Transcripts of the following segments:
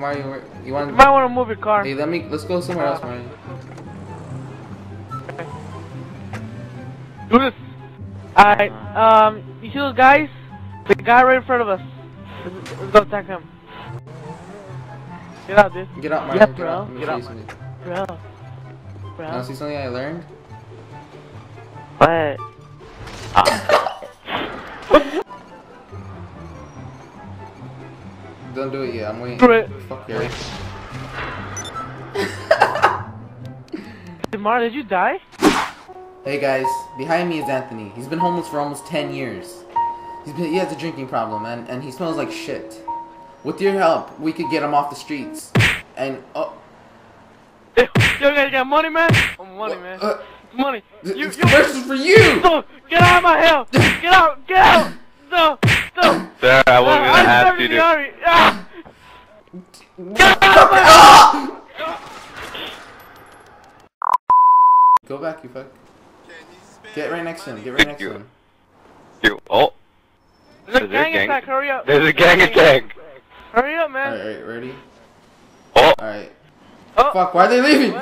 Mario, you might want to move your car. Hey, let's go somewhere else, Mario. Okay. Do this. Alright, you see those guys? The guy right in front of us. Let's go attack him. Get out, dude. Get out, Mario. Get out, bro. You wanna see something I learned? What? Don't do it yet, I'm waiting. Do it. Fuck you. Demar, did you die? Hey guys, behind me is Anthony. He's been homeless for almost 10 years. He has a drinking problem and he smells like shit. With your help, we could get him off the streets. And yo guys, got money, man? Money, man. Money. This is for you. So, get out of my hell. Get out. Sir, I won't even have to do. Get out of my house! Go back, you fuck. Get right next to him. Oh. There's a gang attack. Hurry up. There's a gang attack. Hurry up, man. All right, ready? Oh. All right. Oh. Fuck! Why are they leaving?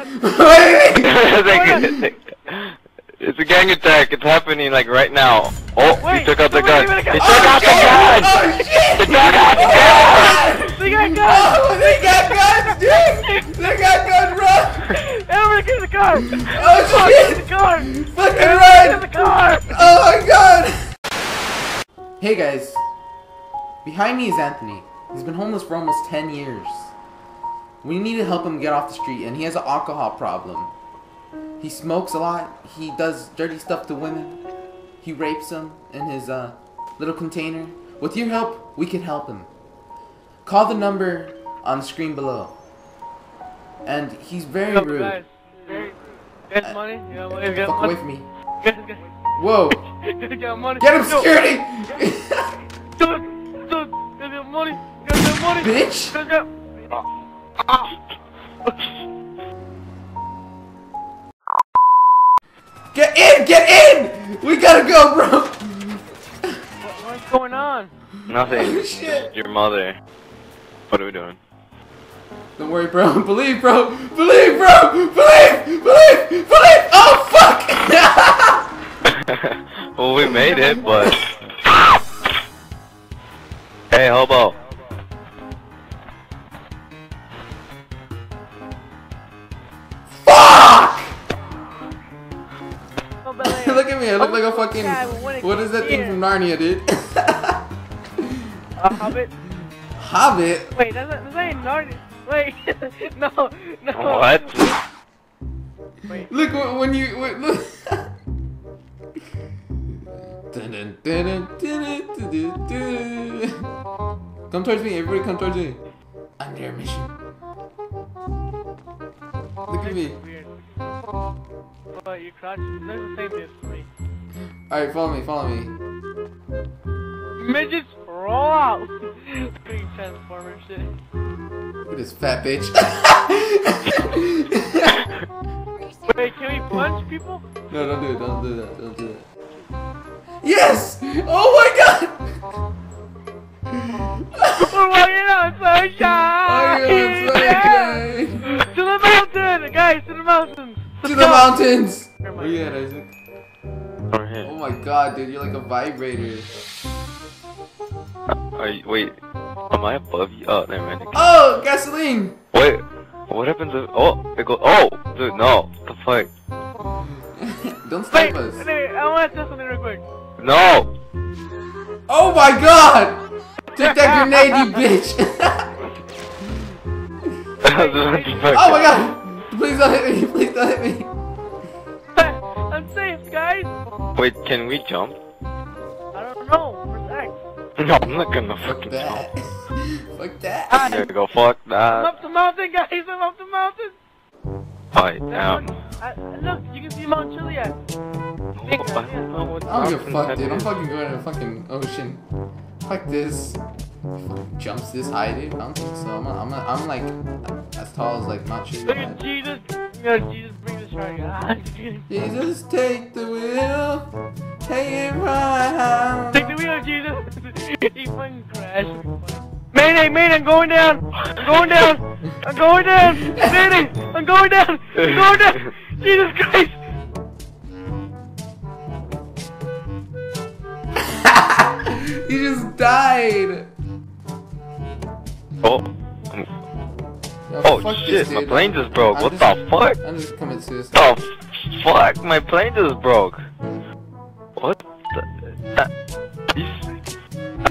It's a gang attack. It's happening like right now. Oh, wait, he took out the gun. He took out the gun. Oh, shit. They got guns, dude. They got guns, bro. Everybody get in the car. Oh shit! Get the car. Fucking run. Get the car. Oh my god. Hey guys, behind me is Anthony. He's been homeless for almost 10 years. We need to help him get off the street, and he has an alcohol problem. He smokes a lot, he does dirty stuff to women, he rapes them in his little container. With your help, we can help him. Call the number on the screen below. And he's very rude. Guys, get money? Get fuck money. Away from me. Whoa! Get him, security! Get money! Bitch! Get Get in! We gotta go, bro! What's going on? Nothing. Shit. Your mother. What are we doing? Don't worry, bro. Believe, bro! Believe, bro! Believe! Oh, fuck! Well, we made it, but... Hey, hobo. Look at me, I look like a fucking... What is that thing from Narnia, dude? A Hobbit? Hobbit? Wait, that's ain't Narnia. Wait, no. What? Wait. Look, when you... Look. Come towards me, everybody come towards me. Under mission. Look at me. But your crotch is the same as me. Alright, follow me. Midgets, roll out! Big transformer shit. Look at this fat bitch. Wait, can we punch people? No, don't do that. Yes! Oh my god! We're walking on sunshine! To the mountain! Guys, to the mountains! To the mountains! Where are you at, Isaac? Over here. Oh my god, dude, you're like a vibrator. Wait, am I above you? Oh, never mind. Oh, gasoline! Wait, what happens if... Oh, it goes... Oh, dude, no. What the fuck? Don't stop us. Wait, I want to test something real quick. No! Oh my god! Take that grenade, you bitch! Oh my god! Please don't hit me! I'm safe, guys! Wait, can we jump? I don't know, relax. No, I'm not gonna fucking jump. Fuck that! I'm gonna go fuck that! I'm up the mountain, guys! I'm up the mountain! I am. Look, you can see Mount Chiliad. I don't give a fuck, dude. I'm fucking going to the fucking ocean. Fuck this. Fucking jumps this high, dude. I don't think so. I'm like as tall as like Mount Chiliad. Jesus, Jesus, bring this right. Jesus, take the wheel. Take it right. Take the wheel, Jesus. He fucking crashed. Man, Mayday, mayday, I'm going down! I'm going down! I'm going down! Mayday! I'm going down! I'm going down! Jesus Christ! You just died! Oh. Yo, oh shit, my plane just broke. What the fuck? I'm just coming to this. Oh fuck, my plane just broke. What the?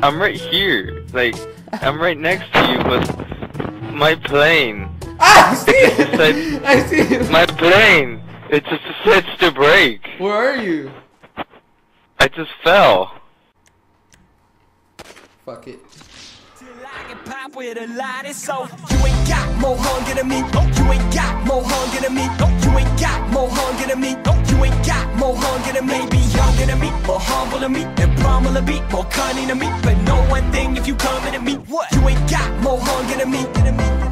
I'm right here. Like, I'm right next to you, but my plane. Ah, I see it! I see it! My plane! It just decides to break. Where are you? I just fell. Fuck it. Pop with a lot of soul. You ain't got more hunger than me. Oh, you ain't got more hunger than me. Oh, you ain't got more hunger than me. Oh, you ain't got more hunger than me. Be younger than me, more humble than me, and plumber than me, more cunning than me. But no one thing if you coming at me. What? You ain't got more hunger than me.